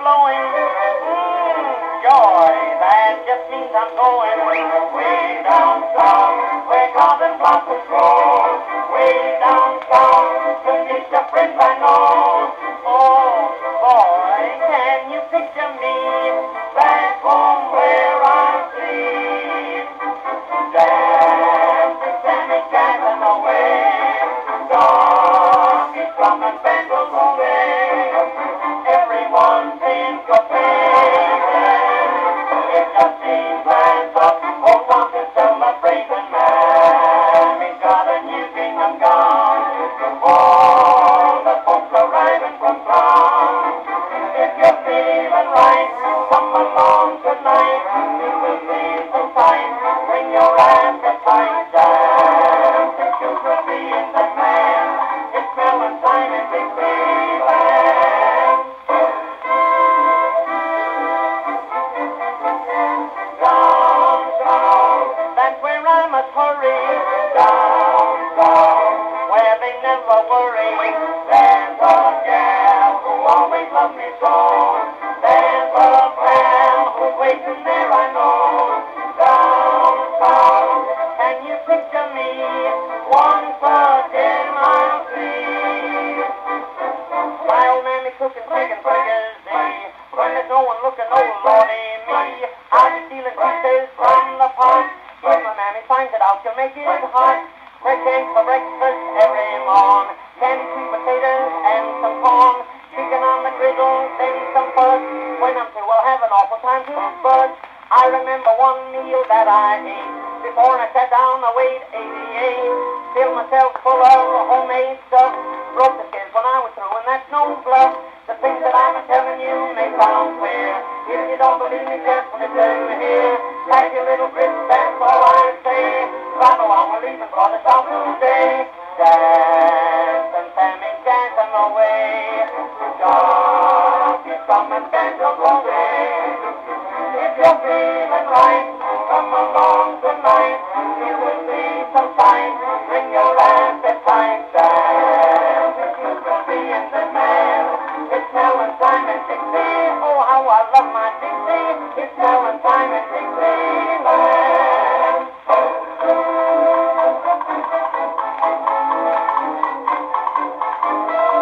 blowing. Joy, that just means I'm going way down south, where golden blossoms grow. Way down south, to meet the friends I know. Oh, boy, can you picture me back home where I sleep? Dancing, standing, dancing away. Doggies, drum and bangles away. Everyone's in copacetic. It just seems like the whole world is celebrating. Mammy's got a new kingdom gone. All the folks are arriving from town. If you're feeling right, come along tonight. You will be so fine. Bring your appetite. Dancing children be in the man. It's Valentine in Big Land. Down south, that's where I must hurry. Down south, where they never worry. There's a gal who always loves me so. There's a pal who's waiting there, I know. Down south, can you picture me? Once again I'll see. While Mammy cooking chicken burgers, when there's no one looking, oh lordy me, I'll be stealing pieces from the pot. If my Mammy finds it out, she'll make it hot. Fresh eggs for breakfast every morn, 10 sweet potatoes and some corn. Chicken on the griddle, then some fudge. When I'm through, I'll have an awful time to budge. I remember one meal that I ate. Before I sat down, I weighed 88. Filled myself full of homemade stuff. Broke the skins when I was through, and that's no bluff. The things that I've been telling you may sound queer. If you don't believe me, just listen here. Pack your little grits, that's all I say. Follow on, we're leaving for the south today. Dance and Sammy, dancing away. Doggies, drum and bangles away. If you're feeling right, come along tonight. You will be so fine. Bring your appetite. Dancing children be in the man. It's Valentine in Dixie. Oh, how I love my Dixie. It's Valentine in Dixieland. Oh.